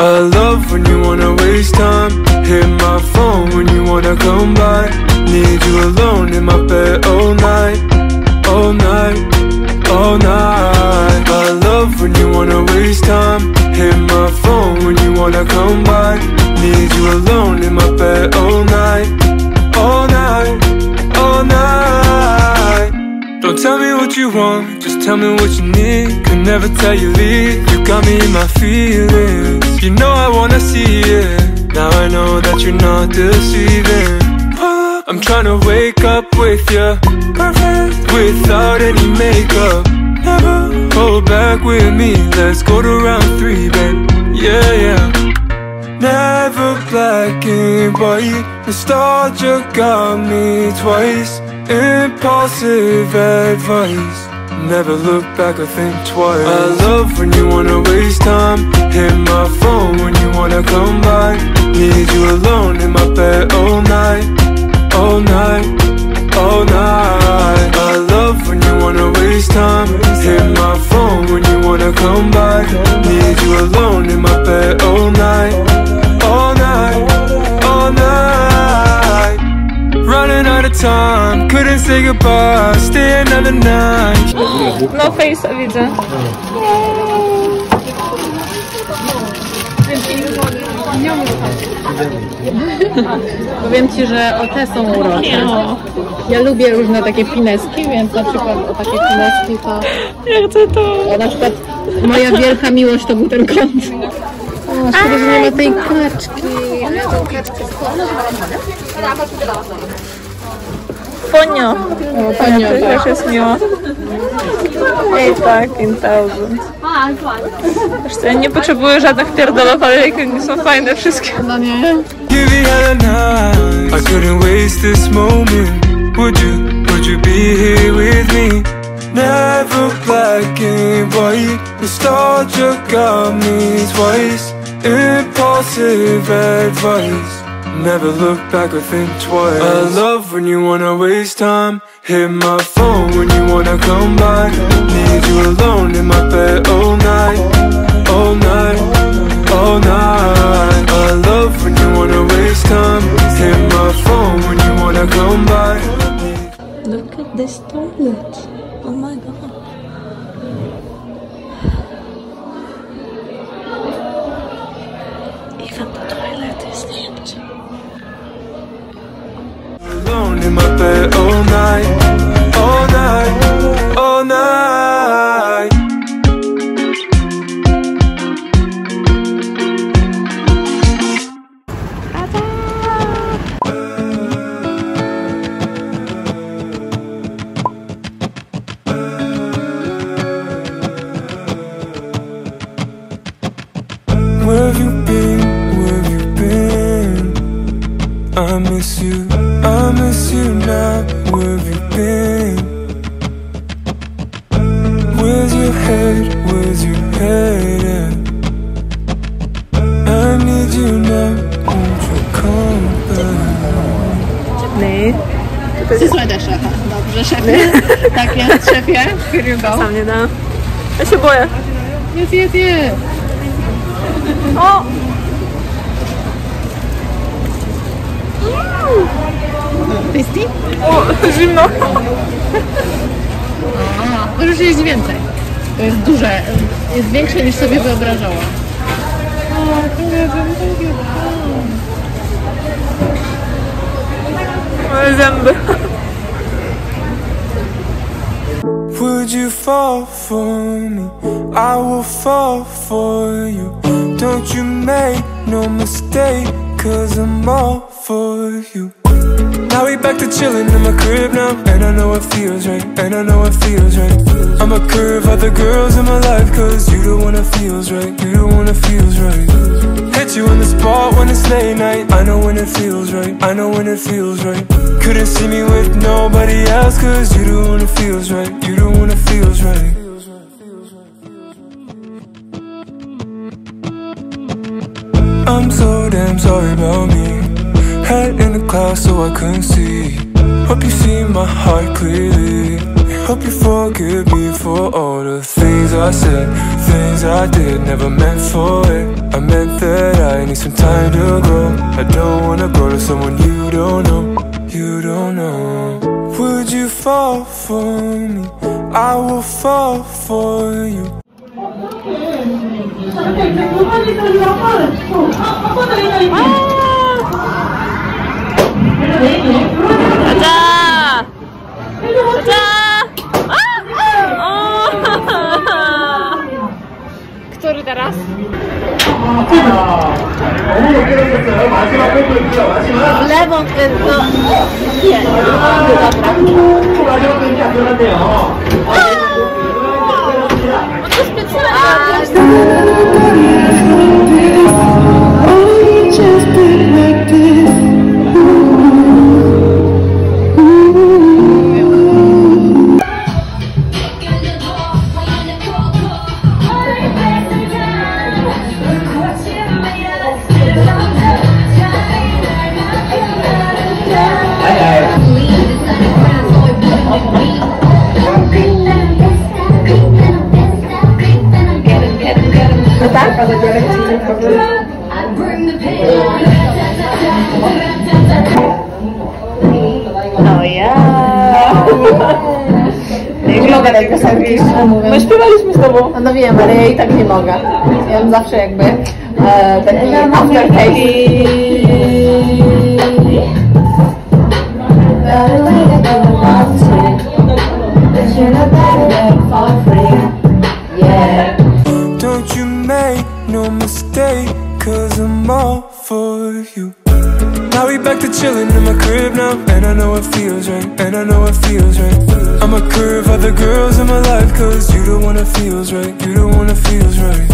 I love when you wanna waste time. Hit my phone when you wanna come by. Need you alone in my bed all night, all night, all night. I love when you wanna waste time. Hit my phone when you wanna come by. Need you alone in my bed all night, all night, all night. Don't tell me what you want, just tell me what you need. Could never tell you leave, you got me in my feelings. You know I wanna see it, now I know that you're not deceiving. I'm trying to wake up with ya, perfect, without any makeup. Never hold back with me, let's go to round 3, babe. Yeah, yeah. Never black and white, nostalgia got me twice. Impulsive advice, never look back or think twice. I love when you wanna waste time. Hit my phone when you wanna come by. Need you alone in my bed all night, all night, all night. I love when you wanna waste time. Hit my phone when you wanna come by. Need you alone in my bed all night, time. Couldn't say goodbye, stay another night. No face'a widzę. Powiem ci, że o te są urocze. Ja lubię różne takie fineski, więc na przykład o takie fineski to... Ja chcę to. Na przykład moja wielka miłość to był ten kąt. O, szkoda, że nie ma tej kaczki. Ale ja tą kaczkę Ponyo. Oh, Ponyo, to też jest miło. 8,000. Zresztą ja nie potrzebuję żadnych pierdolów, ale nie są fajne wszystkie. No nie. I couldn't waste this moment. Would you be here with me? Never black and white, nostalgia got me twice. Impulsive advice, never look back or think twice. I love when you wanna waste time. Hit my phone when you wanna come by. Need you alone in my bed all night, all night, all night. I love when you wanna waste time. Hit my phone when you wanna come by. Look at this toilet. Oh my god. Even the toilet is empty. Alone in my bed all night, all night, all night. Where have you been? Where have you been? I miss you. I miss you now, where have you been? Where's your head at? I need you now, won't you come back? Nie. Zysłada szefa. Dobrze, szefie. Tak jest, szefie. Here you go. Sam nie dam. Ja się boję. Jest. O! Tasty? O, zimno. Możesz jeść więcej. To jest duże. Jest większe niż sobie wyobrażałam. Moje zęby. Would you fall for me? I will fall for you. Don't you make no mistake, cause I'm all for you. Now we back to chillin' in my crib now, and I know it feels right, and I know it feels right. I'ma curve other girls in my life, cause you the one that feels right, you the one that feels right. Hit you in the spot when it's late night, I know when it feels right, I know when it feels right. Couldn't see me with nobody else, cause you the one that feels right, you the one that feels right. I'm so damn sorry about me. Head in the clouds so I couldn't see. Hope you see my heart clearly. Hope you forgive me for all the things I said, things I did, never meant for it. I meant that I need some time to grow. I don't wanna go to someone you don't know, you don't know. Would you fall for me? I will fall for you. Który teraz? Lewą tylko. No to specjalnie. I bring the pain. Oh yeah. Nie mogę tego serwisu. My śpiewaliśmy z tobą. No wiem, ale ja i tak nie mogę. Ja mam zawsze jakby taki aftertaste. No mistake, cause I'm all for you. Now we back to chillin' in my crib now, and I know it feels right, and I know it feels right. I'ma curve other girls in my life, cause you the one that feels right, you the one that feels right.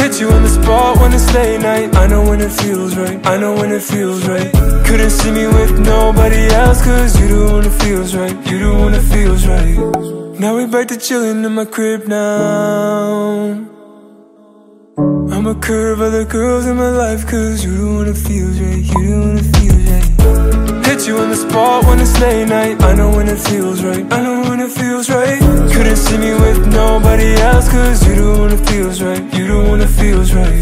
Hit you on the spot when it's late night, I know when it feels right, I know when it feels right. Couldn't see me with nobody else, cause you the one that feels right, you the one that feels right. Now we back to chillin' in my crib now. I'ma curve other girls in my life, cause you don't wanna feel right, you don't wanna feel right. Hit you on the spot when it's late night, I know when it feels right, I know when it feels right. Couldn't see me with nobody else, cause you don't wanna feel right, you don't wanna feel right.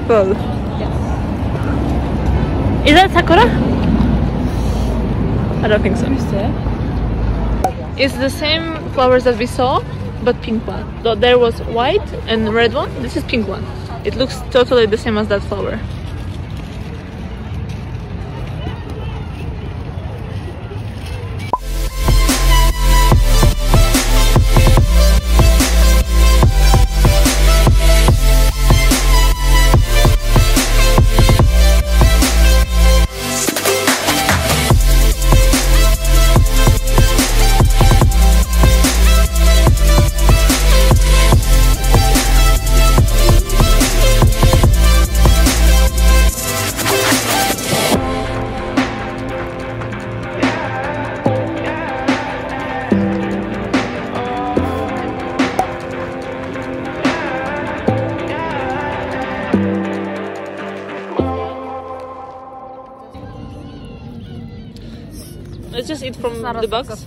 people. Yes. Is that Sakura? I don't think so. It's the same flowers that we saw, but pink one. So there was white and red one. This is pink one. It looks totally the same as that flower. Let's just eat from the box.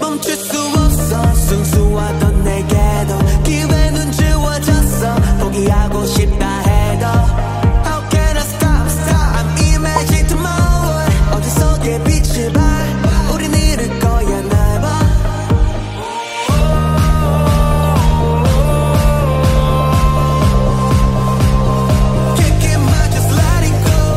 멈출 수 없어 순수하던 내게도 기회는 주어졌어 포기하고 싶다 해도 How can I stop, stop I'm imagining tomorrow 어둠 속에 빛을 봐 우린 잃을 거야 날 봐 Kicking my just let it go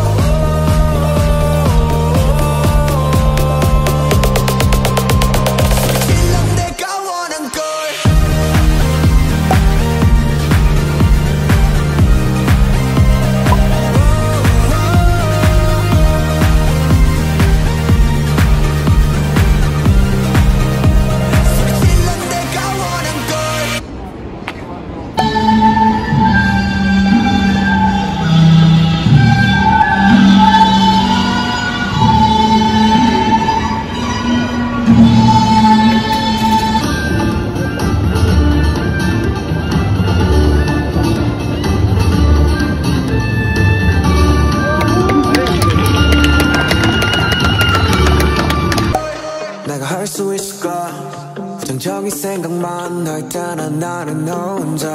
부정적인 생각만 할 때나 나는 너 혼자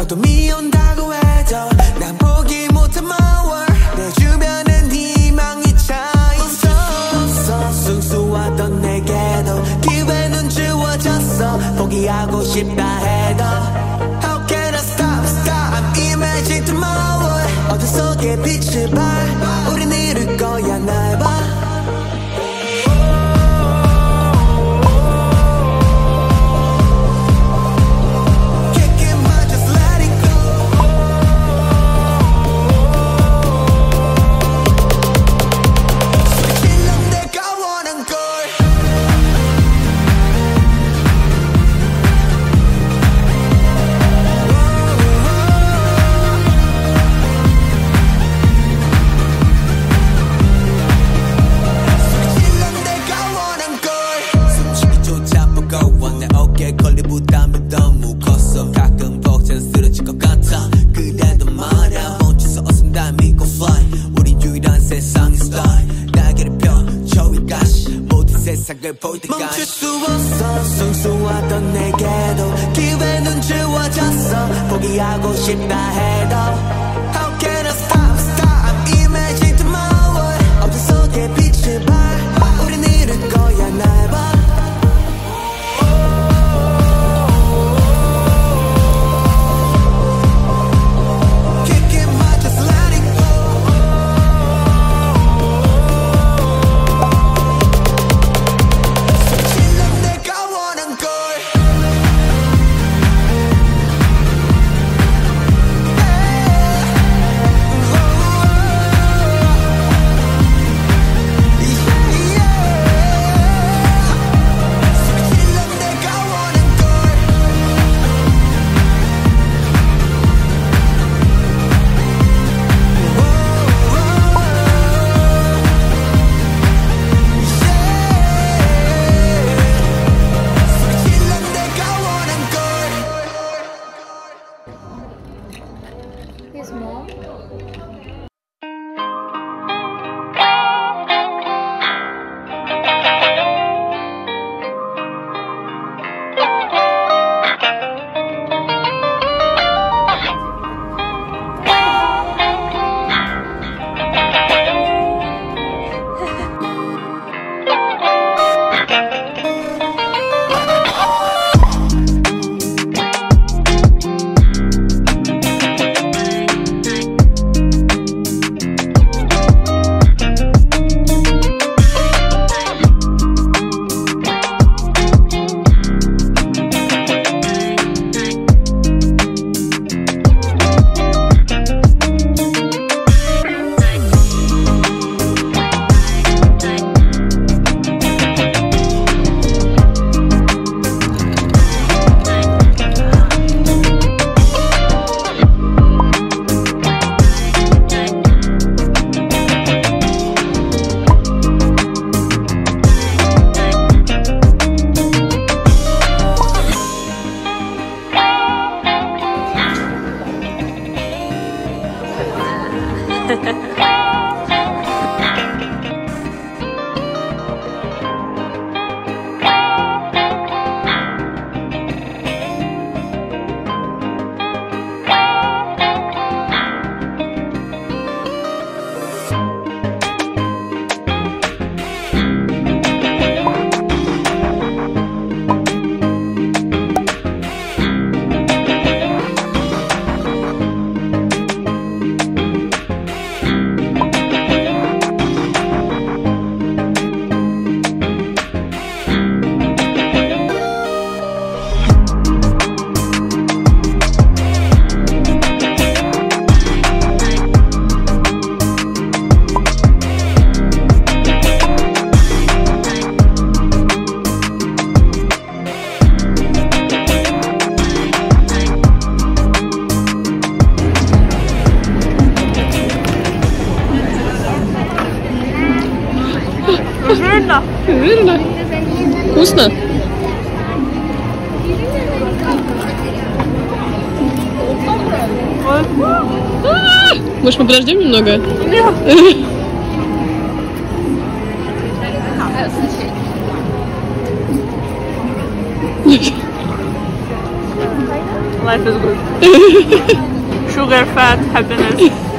어둠이 온다고 해도 난 보기 못한 빛을 봐. 우린 이룰 거야 날 봐. 멈출 수 없어 숭숭하던 내게도 기회는 주어졌어 포기하고 싶다 해도 How can I stop stop Imagine tomorrow 어둠 속에 빛을 봐 우린 이룰 거야 날 봐. Жирно. Вкусно? Может, мы подождем немного? Life is good. Sugar, fat, happiness.